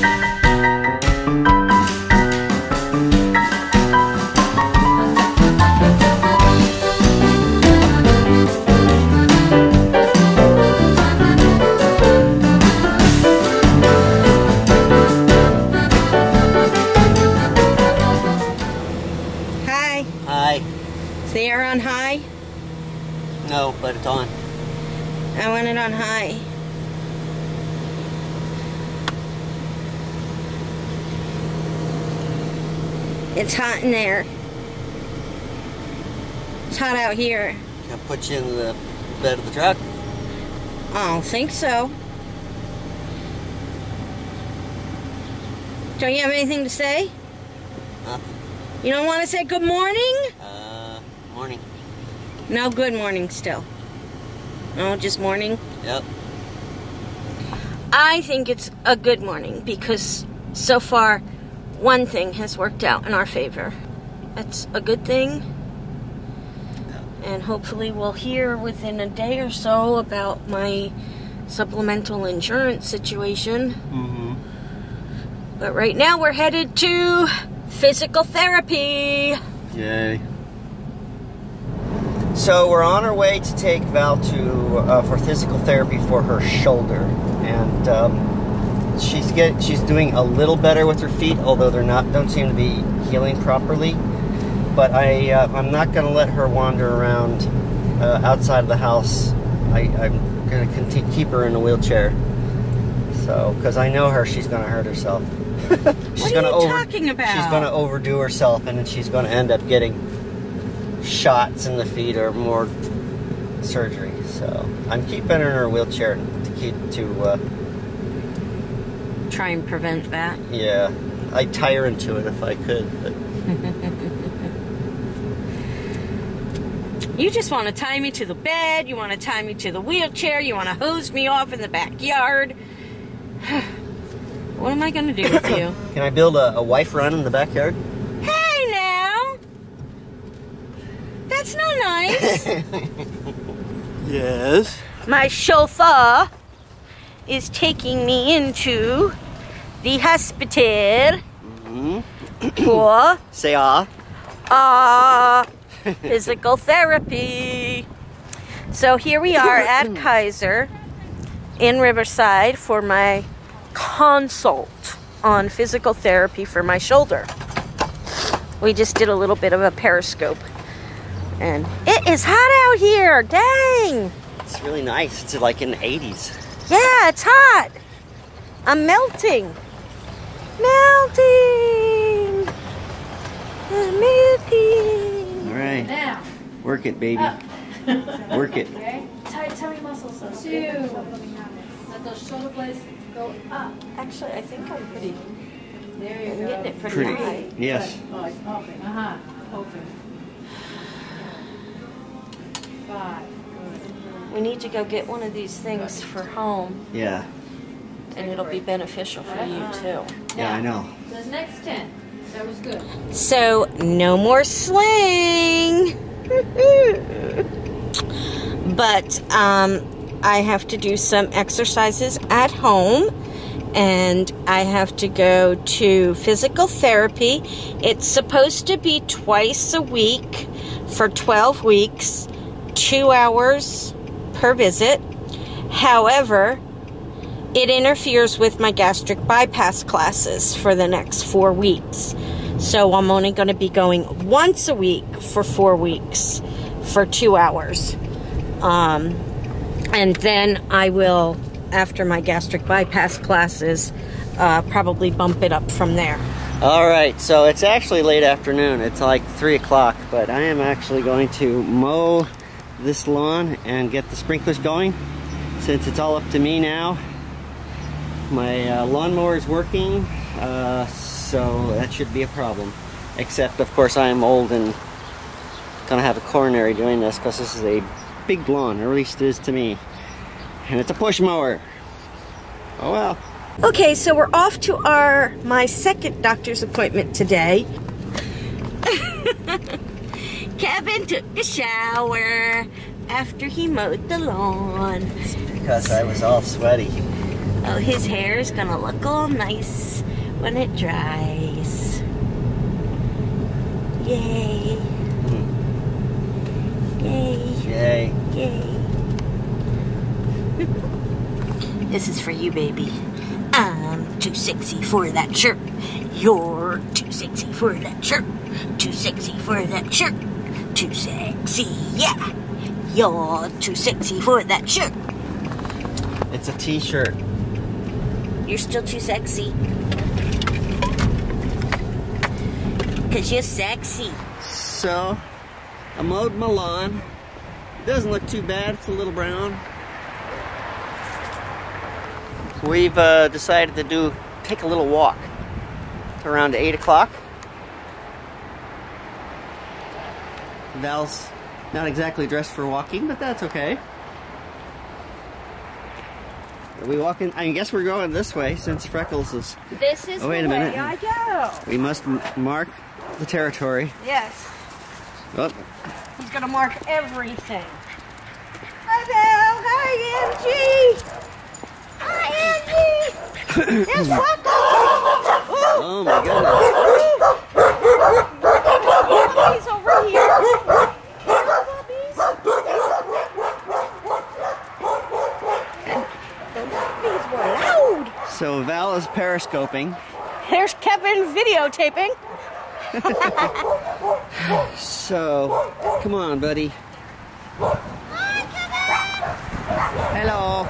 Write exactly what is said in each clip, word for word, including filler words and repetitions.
Is the air on high? No, but it's on. I want it on high. It's hot in there. It's hot out here. Can I put you in the bed of the truck? I don't think so. Don't you have anything to say? Nothing. You don't want to say good morning? Uh, Morning. No, good morning still. Oh, just morning? Yep. I think it's a good morning because so far one thing has worked out in our favor. That's a good thing. And hopefully we'll hear within a day or so about my supplemental insurance situation. Mm-hmm. But right now we're headed to physical therapy. Yay. So we're on our way to take Val to uh, for physical therapy for her shoulder, and um, she's get she's doing a little better with her feet, although they're not don't seem to be healing properly. But I uh, I'm not going to let her wander around uh, outside of the house. I, I'm going to keep her in a wheelchair, so because I know her, she's going to hurt herself. she's going to over talking about? She's going to overdo herself, and then she's going to end up getting shots in the feet or more surgery. So I'm keeping her in her wheelchair to keep to uh, try and prevent that. Yeah, I'd tie her into it if I could. But you just want to tie me to the bed. You want to tie me to the wheelchair. You want to hose me off in the backyard. What am I going to do with you? Can I build a, a wife run in the backyard? That's not nice. Yes. My chauffeur is taking me into the hospital mm-hmm. for say ah ah physical therapy. So here we are at Kaiser in Riverside for my consult on physical therapy for my shoulder. We just did a little bit of a periscope. And it is hot out here, dang! It's really nice, it's like in the eighties. Yeah, it's hot! I'm melting! Melting! I'm melting! Alright, now. Work it, baby. Up. Work it. Okay. Tight tummy muscles. Two. Let those shoulder blades go up. Actually, I think I'm pretty... There you I'm go. Getting it pretty, pretty. High. Yes. Good. Oh, it's open. Uh-huh. Open. We need to go get one of these things for home. Yeah. And it'll be beneficial for you too. Yeah, I know. Those next ten. That was good. So, no more sling. But um, I have to do some exercises at home. And I have to go to physical therapy. It's supposed to be twice a week for twelve weeks. Two hours per visit. However, it interferes with my gastric bypass classes for the next four weeks. So I'm only going to be going once a week for four weeks for two hours. Um, and then I will, after my gastric bypass classes, uh, probably bump it up from there. All right, so it's actually late afternoon. It's like three o'clock, but I am actually going to mow this lawn and get the sprinklers going since it's all up to me now. My uh, lawnmower is working, uh, so that should be a problem, except of course I am old and gonna have a coronary doing this because this is a big lawn, or at least it is to me, and it's a push mower. Oh well. Okay, so we're off to our my second doctor's appointment today. Kevin took a shower after he mowed the lawn. It's because I was all sweaty. Oh, his hair is gonna look all nice when it dries. Yay. Yay. Yay. Yay. This is for you, baby. I'm too sexy for that shirt. You're too sexy for that shirt. Too sexy for that shirt. Too sexy, yeah. You're too sexy for that shirt. It's a t-shirt. You're still too sexy. Because you're sexy. So, I mowed my lawn. It doesn't look too bad. It's a little brown. We've uh, decided to do take a little walk. It's around eight o'clock. Val's not exactly dressed for walking, but that's okay. Are we walking? I guess we're going this way since Freckles is. This is oh, wait the a minute. way I go. We must m mark the territory. Yes. Oh. He's gonna mark everything. Hi Val. Hi M G. Hi M G. There's Freckles. Oh my goodness. He's over here. So Val is periscoping. There's Kevin videotaping. So, come on, buddy. Hi, Kevin! Hello.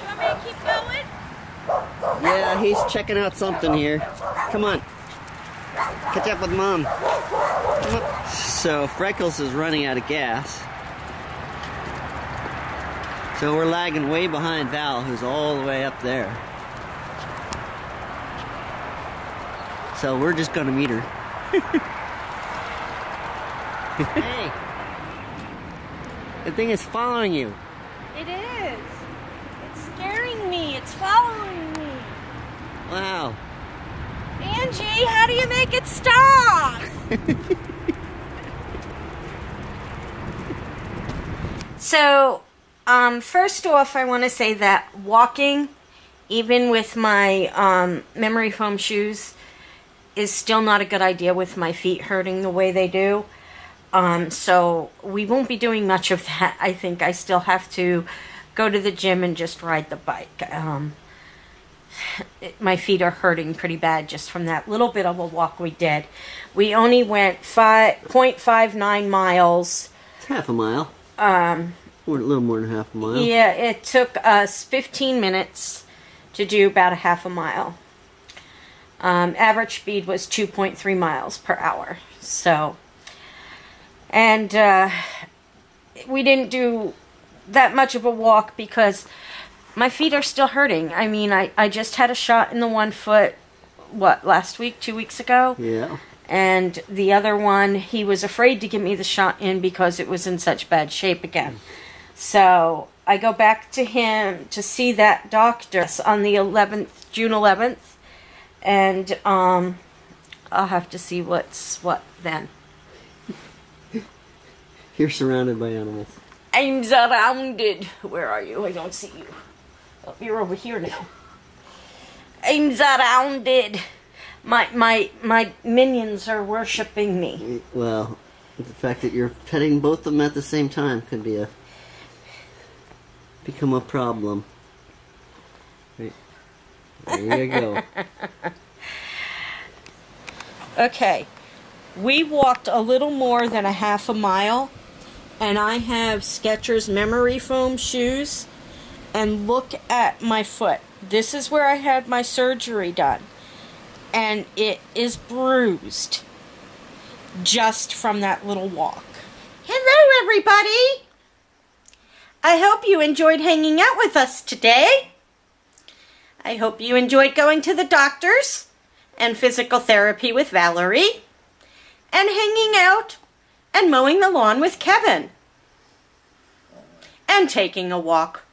You want me to keep going? Yeah, he's checking out something here. Come on. Catch up with Mom. So, Freckles is running out of gas. So we're lagging way behind Val, who's all the way up there. So we're just gonna meet her. Hey! The thing is following you. It is. It's scaring me. It's following me. Wow. Angie, how do you make it stop? So, Um, first off, I want to say that walking, even with my um, memory foam shoes, is still not a good idea with my feet hurting the way they do. Um, so we won't be doing much of that. I think I still have to go to the gym and just ride the bike. Um, it, my feet are hurting pretty bad just from that little bit of a walk we did. We only went five point five nine miles. It's half a mile. Um... A little more than half a mile. Yeah, it took us fifteen minutes to do about a half a mile. Um, average speed was two point three miles per hour. So, and uh, we didn't do that much of a walk because my feet are still hurting. I mean, I, I just had a shot in the one foot, what, last week, two weeks ago? Yeah. And the other one, he was afraid to give me the shot in because it was in such bad shape again. So I go back to him to see that doctor on the eleventh, June eleventh, and um, I'll have to see what's what then. You're surrounded by animals. I'm surrounded. Where are you? I don't see you. Oh, you're over here now. I'm surrounded. My my my minions are worshiping me. Well, the fact that you're petting both of them at the same time could be a become a problem. Right. There you go. Okay, we walked a little more than a half a mile, and I have Skechers memory foam shoes. And look at my foot. This is where I had my surgery done. And it is bruised just from that little walk. Hello, everybody. I hope you enjoyed hanging out with us today. I hope you enjoyed going to the doctors and physical therapy with Valerie and hanging out and mowing the lawn with Kevin and taking a walk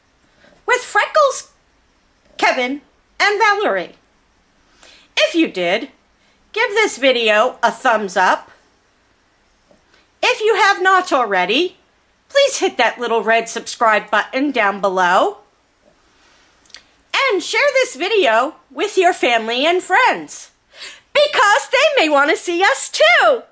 with Freckles, Kevin, and Valerie. If you did, give this video a thumbs up. If you have not already, please hit that little red subscribe button down below. and share this video with your family and friends, because they may want to see us too.